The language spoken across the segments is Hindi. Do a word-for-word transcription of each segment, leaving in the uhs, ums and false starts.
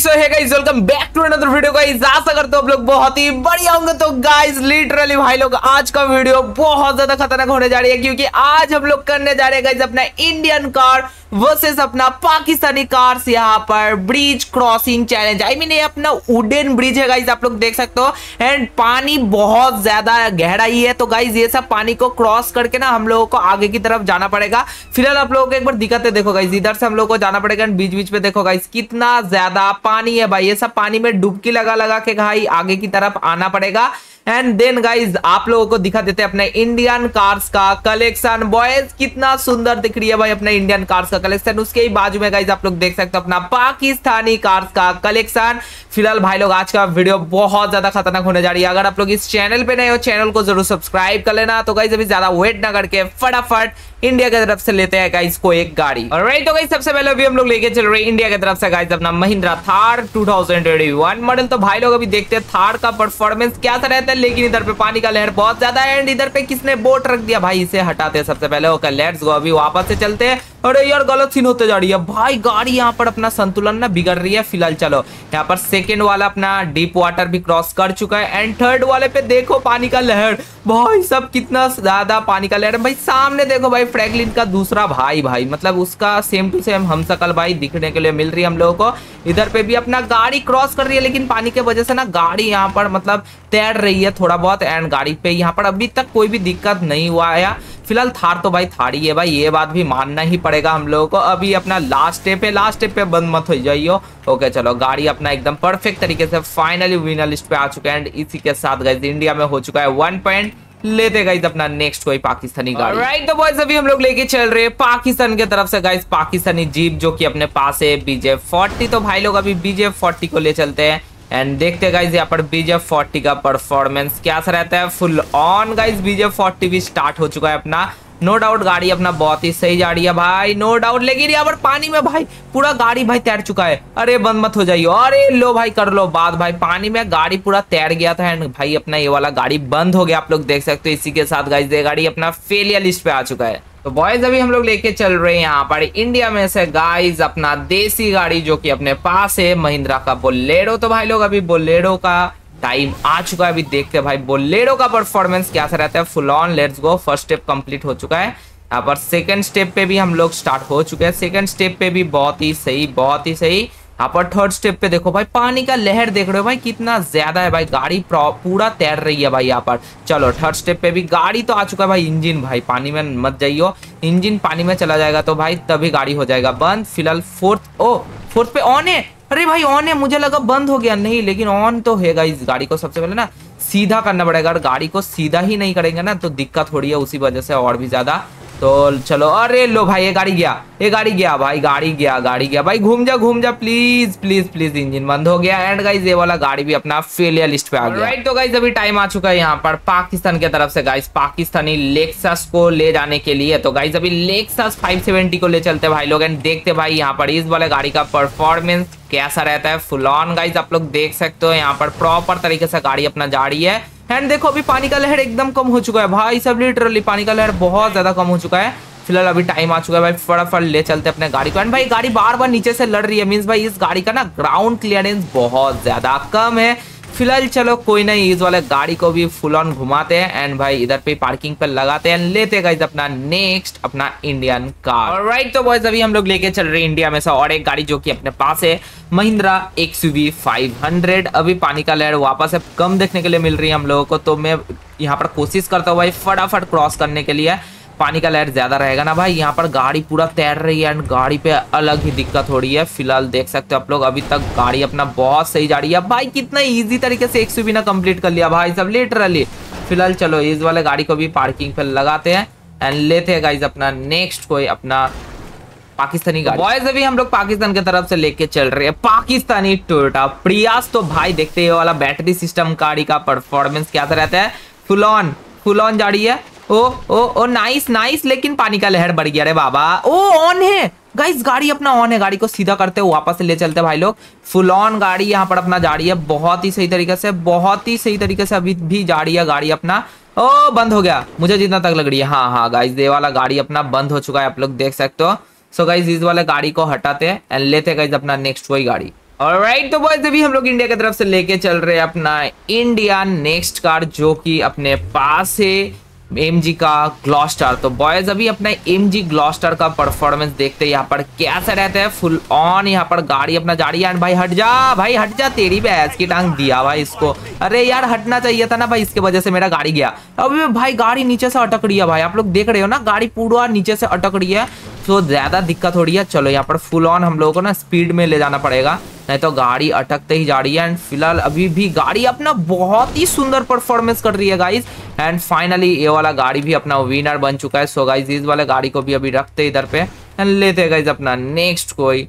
सो है guys welcome back to another video guys. आशा करते हो आप लोग बहुत ही बढ़िया होंगे। तो गाइस लिटरली भाई लोग आज का वीडियो बहुत ज्यादा खतरनाक होने जा रही है, क्योंकि आज हम लोग करने जा रहे हैं गाइस अपना इंडियन कार वर्सेस अपना पाकिस्तानी कार्स यहाँ पर bridge crossing challenge. I mean ये अपना वुडन ब्रिज है गाइस, आप लोग देख सकते हो, एंड पानी बहुत ज्यादा गहरा ही है। तो गाइस ये सब पानी को क्रॉस करके ना हम लोगों को आगे की तरफ जाना पड़ेगा। फिलहाल आप लोगों को एक बार दिखाते देखो गाइस, इधर से हम लोग को जाना पड़ेगा। बीच बीच में देखो गाइस कितना ज्यादा पानी है भाई, ये सब पानी में डुबकी लगा लगा के भाई आगे की तरफ आना पड़ेगा। एंड देन गाइज आप लोगों को दिखा देते हैं अपने इंडियन कार्स का कलेक्शन। बॉयज कितना सुंदर दिख रही है भाई अपने इंडियन कार्स का कलेक्शन। उसके ही बाजू में गाइज आप लोग देख सकते हो अपना पाकिस्तानी कार्स का कलेक्शन। फिलहाल भाई लोग आज का वीडियो बहुत ज्यादा खतरनाक होने जा रही है। अगर आप लोग इस चैनल पे नए हो, चैनल को जरूर सब्सक्राइब कर लेना। तो गाइज अभी ज्यादा वेट ना करके फटाफट इंडिया की तरफ से लेते हैं गाइज को एक गाड़ी। ऑलराइट, तो गाइज सबसे पहले अभी हम लोग लेके चल रहे हैं इंडिया की तरफ से गाइज अपना Mahindra Thar two thousand twenty one model. तो भाई लोग अभी देखते हैं थार का परफॉर्मेंस क्या रहता है। लेकिन इधर पे पानी का लहर बहुत ज्यादा है, एंड इधर पे किसने बोट रख दिया भाई, इसे हटाते हैं सबसे पहले। ओके लेट्स गो, अभी वापस से चलते हैं। अरे यार गलत सीन होते जा रही है भाई, गाड़ी यहाँ पर अपना संतुलन ना बिगड़ रही है। फिलहाल चलो यहाँ पर सेकंड वाला अपना डीप वाटर भी क्रॉस कर चुका है, एंड थर्ड वाले पे देखो पानी का लहर भाई, सब कितना ज्यादा पानी का लहर भाई। सामने देखो भाई फ्रैंकलिन का दूसरा भाई भाई, मतलब उसका सेम टू सेम हम शकल भाई दिखने के लिए मिल रही है हम लोगों को। इधर पे भी अपना गाड़ी क्रॉस कर रही है, लेकिन पानी की वजह से ना गाड़ी यहाँ पर मतलब तैर रही है थोड़ा बहुत। एंड गाड़ी पे यहाँ पर अभी तक कोई भी दिक्कत नहीं हुआ है। फिलहाल थार तो भाई थार ही है भाई, ये बात भी मानना ही पड़ेगा हम लोगों को। अभी अपना लास्ट स्टेप है, लास्ट स्टेप पे बंद मत हो जाइयो। ओके चलो गाड़ी अपना एकदम परफेक्ट तरीके से फाइनली विनर लिस्ट पे आ चुका है। एंड इसी के साथ गाइस इंडिया में हो चुका है वन पॉइंट। लेते गाइस अपना नेक्स्ट कोई पाकिस्तानी गाड़ी। राइट, तो बॉयज अभी हम लोग लेके चल रहे हैं पाकिस्तान की तरफ से गाइस पाकिस्तानी जीप, जो कि अपने पास है बी जे फोर्टी। तो भाई लोग अभी बी जे फोर्टी को ले चलते हैं एंड देखते हैं गाइज यहाँ पर बी जे फोर्टी का परफॉर्मेंस क्या रहता है। Full on guys B J forty भी स्टार्ट हो चुका है अपना। नो डाउट गाड़ी अपना बहुत ही सही जा रही है भाई, नो डाउट। लेकिन यहाँ पर पानी में भाई पूरा गाड़ी भाई तैर चुका है। अरे बंद मत हो जाइयो, अरे लो भाई कर लो बात भाई। पानी में गाड़ी पूरा तैर गया था, एंड भाई अपना ये वाला गाड़ी बंद हो गया, आप लोग देख सकते हो। इसी के साथ गाइज ये गाड़ी अपना फेलियर लिस्ट पे आ चुका है। तो बॉयज अभी हम लोग लेके चल रहे हैं यहाँ पर इंडिया में से गाइज अपना देसी गाड़ी, जो कि अपने पास है महिंद्रा का बोलेरो। तो भाई लोग अभी बोलेरो का टाइम आ चुका है, अभी देखते हैं भाई बोलेरो का परफॉर्मेंस क्या सा रहता है। Full on let's go, first step complete हो चुका है। यहाँ पर सेकंड स्टेप पे भी हम लोग स्टार्ट हो चुके हैं, सेकंड स्टेप पे भी बहुत ही सही बहुत ही सही। यहाँ पर थर्ड स्टेप पे देखो भाई पानी का लहर देख रहे हो भाई कितना ज्यादा है भाई, गाड़ी पूरा तैर रही है भाई यहाँ पर। चलो थर्ड स्टेप पे भी गाड़ी तो आ चुका है भाई। इंजन भाई पानी में मत जाइयो, इंजन पानी में चला जाएगा तो भाई तभी गाड़ी हो जाएगा बंद। फिलहाल फोर्थ ओ फोर्थ पे ऑन है। अरे भाई ऑन है, मुझे लगा बंद हो गया, नहीं लेकिन ऑन तो है गाइस। गाड़ी को सबसे पहले ना सीधा करना पड़ेगा, और गाड़ी को सीधा ही नहीं करेंगे ना तो दिक्कत हो रही है उसी वजह से और भी ज्यादा। तो चलो अरे लो भाई ये गाड़ी गया, ये गाड़ी गया भाई, गाड़ी गया गाड़ी गया भाई। घूम जा घूम जा प्लीज प्लीज प्लीज। इंजन बंद हो गया, एंड गाइज ये वाला गाड़ी भी अपना फेलियर लिस्ट पे आ गया। राइट, तो गाइज अभी टाइम आ चुका है यहाँ पर पाकिस्तान की तरफ से गाइज पाकिस्तानी लेक्सस को ले जाने के लिए। तो गाइज अभी लेक्सस फाइव सेवेंटी को ले चलते भाई लोग, एंड देखते भाई यहाँ पर इस वाले गाड़ी का परफॉर्मेंस कैसा रहता है। फुल ऑन गाइज आप लोग देख सकते हो यहाँ पर प्रॉपर तरीके से गाड़ी अपना जा रही है। एंड देखो अभी पानी का लहर एकदम कम हो चुका है भाई, सब लिटरली पानी का लहर बहुत ज्यादा कम हो चुका है। फिलहाल अभी टाइम आ चुका है भाई, फटाफट ले चलते अपने गाड़ी को। एंड भाई गाड़ी बार बार नीचे से लड़ रही है, मीन्स भाई इस गाड़ी का ना ग्राउंड क्लियरेंस बहुत ज्यादा कम है। फिलहाल चलो कोई नहीं, इस वाले गाड़ी को भी फुल ऑन घुमाते हैं, एंड भाई इधर पे पार्किंग पे लगाते हैं। लेते गाइस अपना नेक्स्ट अपना इंडियन कार। ऑलराइट, तो बॉयज अभी हम लोग लेके चल रहे हैं इंडिया में से और एक गाड़ी, जो कि अपने पास है Mahindra X U V five hundred. अभी पानी का लहर वापस अब कम देखने के लिए मिल रही है हम लोगों को, तो मैं यहाँ पर कोशिश करता हूँ भाई फटाफट क्रॉस करने के लिए। पानी का लहर ज्यादा रहेगा ना भाई, यहाँ पर गाड़ी पूरा तैर रही है, एंड गाड़ी पे अलग ही दिक्कत हो रही है। फिलहाल देख सकते हो आप लोग अभी तक गाड़ी अपना बहुत सही जा रही है भाई, कितना इजी तरीके से एक सौ बीस ना कंप्लीट कर लिया भाई सब लिटरली। फिलहाल चलो इस वाले गाड़ी को भी पार्किंग पे लगाते हैं, एंड लेते हैं गाइज अपना नेक्स्ट कोई अपना पाकिस्तानी गाड़ी। बॉयज अभी हम लोग पाकिस्तान की तरफ से लेके चल रहे हैं पाकिस्तानी टोयोटा प्रियास। तो भाई देखते हैं ये वाला बैटरी सिस्टम गाड़ी का परफॉर्मेंस क्या रहता है। फुल ऑन फुल ऑन जा रही है। ओ ओ ओ नाइस नाइस, लेकिन पानी का लहर बढ़ गया रे बाबा। ओ ऑन है गाइस, गाड़ी अपना ऑन है। गाड़ी को सीधा करते हुए वापस ले चलते भाई लोग। फुल ऑन गाड़ी यहाँ पर अपना जा रही है बहुत ही सही तरीके से, बहुत ही सही तरीके से अभी भी जा रही है गाड़ी अपना। ओ बंद हो गया मुझे जितना तक लग रही है। हाँ हाँ गाइस ये वाला गाड़ी अपना बंद हो चुका है, आप लोग देख सकते हो। सो गाइस इस वाले गाड़ी को हटाते हैं, एंड लेते गाइस अपना नेक्स्ट वही गाड़ी। ऑलराइट तो बॉयज अभी हम लोग इंडिया की तरफ से लेके चल रहे हैं अपना इंडिया नेक्स्ट कार जो कि अपने पास है एमजी का ग्लॉस्टर। तो बॉयज अभी अपना एमजी ग्लॉस्टर का परफॉर्मेंस देखते हैं यहाँ पर कैसा रहता है। फुल ऑन यहाँ पर गाड़ी अपना जा रही है। भाई हट जा, भाई हट जा, तेरी भैंस की टांग दिया भाई इसको। अरे यार हटना चाहिए था ना भाई, इसके वजह से मेरा गाड़ी गया। अभी भाई गाड़ी नीचे से अटक रही है भाई, आप लोग देख रहे हो ना, गाड़ी पूरा नीचे से अटक रही है। तो ज्यादा दिक्कत हो रही है। चलो यहाँ पर फुल ऑन हम लोगों को ना स्पीड में ले जाना पड़ेगा, नहीं तो गाड़ी अटकते ही जा रही है। एंड फिलहाल अभी भी गाड़ी अपना बहुत ही सुंदर परफॉर्मेंस कर रही है गाइज। एंड फाइनली ये वाला गाड़ी भी अपना विनर बन चुका है। सो गाइज इस वाले गाड़ी को भी अभी रखते इधर पे एंड लेते हैं गाइज अपना नेक्स्ट कोई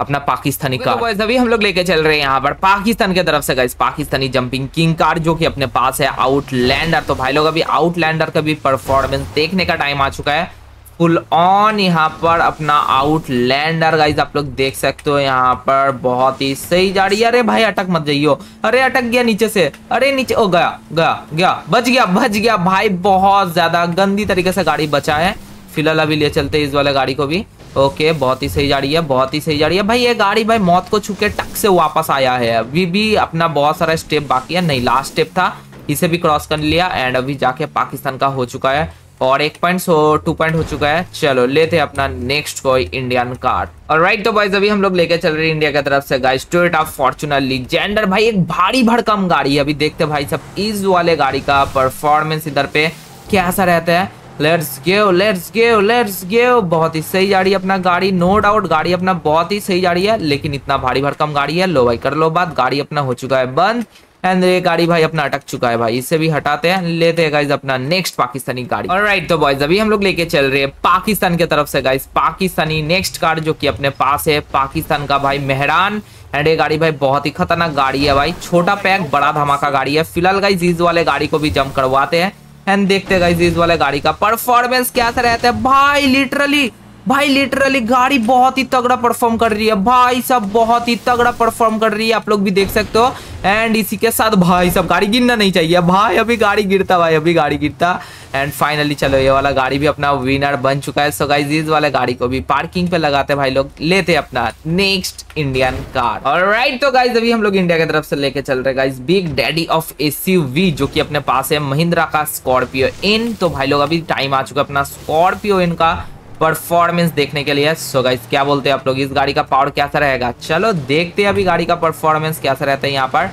अपना पाकिस्तानी कार। तो गाइस अभी हम लोग लेके चल रहे हैं यहाँ पर पाकिस्तान की तरफ से guys Pakistani jumping king car जो कि अपने पास है आउटलैंडर। तो भाई लोग अभी आउटलैंडर का भी परफॉर्मेंस देखने का टाइम आ चुका है। फुल ऑन यहाँ पर अपना आउटलैंडर गाइज आप लोग देख सकते हो यहाँ पर बहुत ही सही जा रही है। अरे भाई अटक मत जाइयो, अरे अटक गया नीचे से, अरे नीचे ओ गया गया गया बच गया बच गया भाई। बहुत ज्यादा गंदी तरीके से गाड़ी बचा है। फिलहाल अभी ले चलते हैं इस वाले गाड़ी को भी। ओके बहुत ही सही जा रही है, बहुत ही सही जा रही है भाई। ये गाड़ी भाई मौत को छू के टक से वापस आया है। अभी भी अपना बहुत सारा स्टेप बाकी है, नहीं लास्ट स्टेप था, इसे भी क्रॉस कर लिया। एंड अभी जाके पाकिस्तान का हो चुका है और एक पॉइंट सो टू पॉइंट हो चुका है। चलो लेते हैं अपना नेक्स्ट कोई इंडियन कार। ऑलराइट तो बॉयज अभी हम लोग लेके चल रहे हैं इंडिया की तरफ से गाइस टोयोटा फॉर्च्यूनर लीजेंडर। भाई एक भारी भड़कम गाड़ी है। अभी देखते हैं भाई सब इस वाले गाड़ी का परफॉर्मेंस इधर पे कैसा रहता है। Let's go let's go let's go. बहुत ही सही जा रही है अपना गाड़ी, नो डाउट गाड़ी अपना बहुत ही सही जा रही है। लेकिन इतना भारी भड़कम गाड़ी है। लो भाई कर लो बात, गाड़ी अपना हो चुका है बंद। एंड ये गाड़ी भाई अपना अटक चुका है भाई, इसे भी हटाते हैं, लेते हैं गाइज अपना नेक्स्ट पाकिस्तानी गाड़ी। ऑलराइट तो बॉयज अभी हम लोग लेके चल रहे हैं पाकिस्तान की तरफ से गाइज पाकिस्तानी नेक्स्ट कार जो कि अपने पास है पाकिस्तान का भाई मेहरान। एंड ये गाड़ी भाई बहुत ही खतरनाक गाड़ी है भाई, छोटा पैक बड़ा धमाका गाड़ी है। फिलहाल गाइज इस वाले गाड़ी को भी जंप करवाते हैं एंड देखते हैं गाइज इस वाले गाड़ी का परफॉर्मेंस कैसा रहता है। भाई लिटरली भाई लिटरली गाड़ी बहुत ही तगड़ा परफॉर्म कर रही है भाई सब, बहुत ही तगड़ा परफॉर्म कर रही है, आप लोग भी देख सकते हो। एंड इसी के साथ भाई सब गाड़ी गिरना नहीं चाहिए भाई, अभी गाड़ी गिरता भाई, अभी गाड़ी गिरता। एंड फाइनली चलो ये वाला गाड़ी भी अपना विनर बन चुका है। सो गाइस इस वाले गाड़ी को भी पार्किंग पे लगाते भाई लोग, लेते अपना नेक्स्ट इंडियन कार। ऑलराइट तो गाइस अभी हम लोग इंडिया की तरफ से लेके चल रहे guys big daddy of SUV जो कि अपने पास है महिंद्रा का स्कॉर्पियो इन। तो भाई लोग अभी टाइम आ चुका है अपना स्कॉर्पियो इन का परफॉर्मेंस देखने के लिए। सो गाइस क्या बोलते हैं आप लोग, इस गाड़ी का पावर कैसा रहेगा, चलो देखते हैं अभी गाड़ी का परफॉर्मेंस कैसा रहता है। यहाँ पर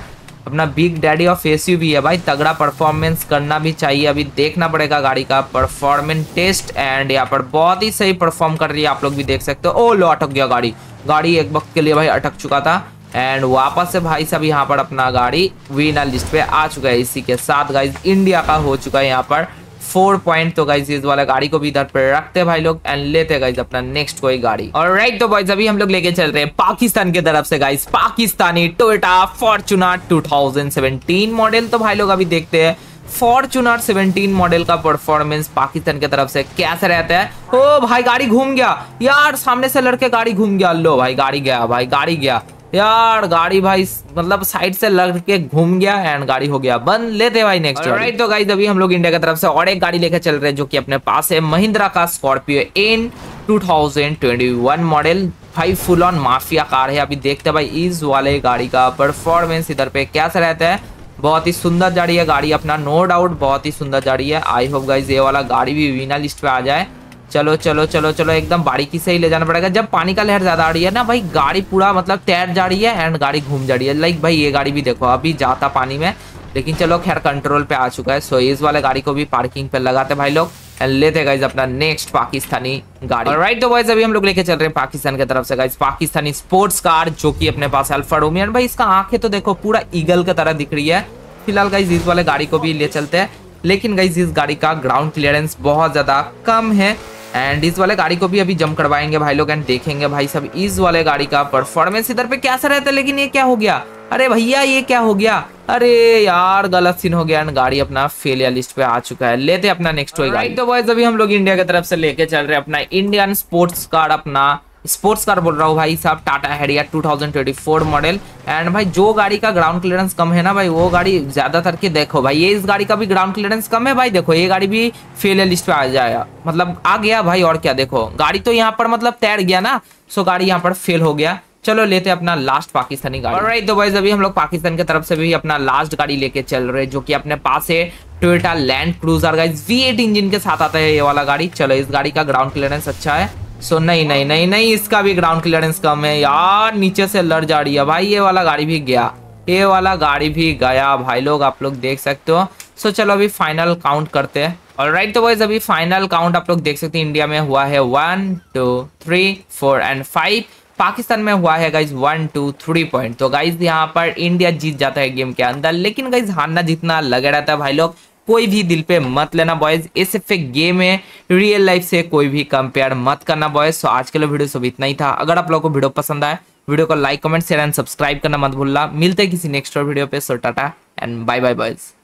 अपना बिग डैडी ऑफ एसयूवी है भाई, तगड़ा परफॉर्मेंस करना भी चाहिए। अभी देखना पड़ेगा गाड़ी का परफॉर्मेंस टेस्ट। एंड यहाँ पर बहुत ही सही परफॉर्म कर रही है, आप लोग भी देख सकते हो। ओ लो अटक गया गाड़ी, गाड़ी एक वक्त के लिए भाई अटक चुका था। एंड वापस से भाई सब यहाँ पर अपना गाड़ी विनर लिस्ट पे आ चुका है। इसी के साथ गाइज इंडिया का हो चुका है यहाँ पर फोर पॉइंट। तो गाइज इस वाला गाड़ी को भी इधर पर रखते हैं भाई लोग एंड लेते हैं गाइज अपना नेक्स्ट कोई गाड़ी। ऑलराइट तो गाइज अभी हम लोग लेके चल रहे हैं पाकिस्तान की तरफ से guys Pakistani Toyota Fortuner two thousand seventeen model. तो भाई लोग अभी देखते हैं फॉर्च्यूनर सेवेंटीन मॉडल का परफॉर्मेंस पाकिस्तान की तरफ से कैसा रहता है। ओ भाई गाड़ी घूम गया यार, सामने से लड़के गाड़ी घूम गया। लो भाई गाड़ी गया भाई, गाड़ी गया यार, गाड़ी भाई मतलब साइड से लग के घूम गया एंड गाड़ी हो गया बंद। लेते भाई नेक्स्ट। ऑलराइट तो गाइस अभी हम लोग इंडिया की तरफ से और एक गाड़ी लेकर चल रहे हैं जो कि अपने पास है महिंद्रा का Scorpio N two thousand twenty one model. भाई फुल ऑन माफिया कार है। अभी देखते हैं भाई इस वाले गाड़ी का परफॉर्मेंस इधर पे कैसा रहता है। बहुत ही सुंदर जा रही है गाड़ी अपना, नो डाउट बहुत ही सुंदर जा रही है। आई होप गाइज ये वाला गाड़ी भी विनर लिस्ट पे आ जाए। चलो चलो चलो चलो एकदम बारीकी से ही ले जाना पड़ेगा। जब पानी का लहर ज्यादा आ रही है ना भाई, गाड़ी पूरा मतलब तैर जा रही है एंड गाड़ी घूम जा रही है। लाइक भाई ये गाड़ी भी देखो अभी जाता पानी में, लेकिन चलो खैर कंट्रोल पे आ चुका है। सो इस वाले गाड़ी को भी पार्किंग पे लगाते भाई लोग एंड लेते गाइज अपना नेक्स्ट पाकिस्तानी गाड़ी। ऑलराइट तो गाइज अभी हम लोग लेके चल रहे हैं पाकिस्तान की तरफ से गाइज पाकिस्तानी स्पोर्ट्स कार जो कि अपने पास अल्फा रोमियो। भाई इसका आंखें तो देखो पूरा ईगल की तरह दिख रही है। फिलहाल गाइज इस वाले गाड़ी को भी ले चलते हैं, लेकिन गाइज इस गाड़ी का ग्राउंड क्लियरेंस बहुत ज्यादा कम है। एंड इस वाले गाड़ी को भी अभी जंप करवाएंगे भाई लोग एंड देखेंगे भाई सब इस वाले गाड़ी का परफॉर्मेंस इधर पे कैसा रहता है। लेकिन ये क्या हो गया, अरे भैया ये क्या हो गया, अरे यार गलत सीन हो गया एंड गाड़ी अपना फेलियर लिस्ट पे आ चुका है। लेते अपना नेक्स्ट वाली गाड़ी। तो गाइस अभी हम लोग इंडिया की तरफ से लेके चल रहे हैं अपना इंडियन स्पोर्ट्स कार, अपना स्पोर्ट्स कार बोल रहा हूँ भाई साहब, Tata Harrier two thousand twenty four model. And भाई जो गाड़ी का ग्राउंड क्लियरेंस कम है ना भाई, वो गाड़ी ज्यादातर के देखो भाई, ये इस गाड़ी का भी ग्राउंड क्लियरेंस कम है भाई। देखो ये गाड़ी भी फेलियर लिस्ट पे आ जाया, मतलब आ गया भाई और क्या। देखो गाड़ी तो यहाँ पर मतलब तैर गया ना, सो गाड़ी यहाँ पर फेल हो गया। चलो लेते हैं अपना लास्ट पाकिस्तानी गाड़ी। ऑलराइट तो गाइस अभी हम लोग पाकिस्तान की तरफ से भी अपना लास्ट गाड़ी लेके चल रहे हैं, जो कि अपने पास है Toyota Land Cruiser. Guys V eight engine के साथ आता है ये वाला गाड़ी। चलो इस गाड़ी का ग्राउंड क्लियरेंस अच्छा है। सो नहीं नहीं नहीं नहीं इसका भी ग्राउंड क्लियरेंस कम है यार, नीचे से लड़ जा रही है भाई। ये वाला गाड़ी भी गया, ये वाला गाड़ी भी गया भाई लोग, आप लोग देख सकते हो। सो चलो अभी फाइनल काउंट करते हैं। ऑलराइट तो गाइस अभी फाइनल काउंट आप लोग देख सकते हैं इंडिया में हुआ है one two three four and five, Pakistan में हुआ है guys one two three point. तो गाइज यहाँ पर इंडिया जीत जाता है गेम के अंदर, लेकिन गाइज हारना जितना लगे रहता है भाई लोग, कोई भी दिल पे मत लेना बॉयज। इस फेक गेम है, रियल लाइफ से कोई भी कंपेयर मत करना बॉयज। सो आज के लिए वीडियो सब इतना ही था। अगर आप लोगों को वीडियो पसंद आए, वीडियो को like comment share and subscribe करना मत भूलना। मिलते हैं किसी नेक्स्ट वीडियो पे। So tata and bye bye boys.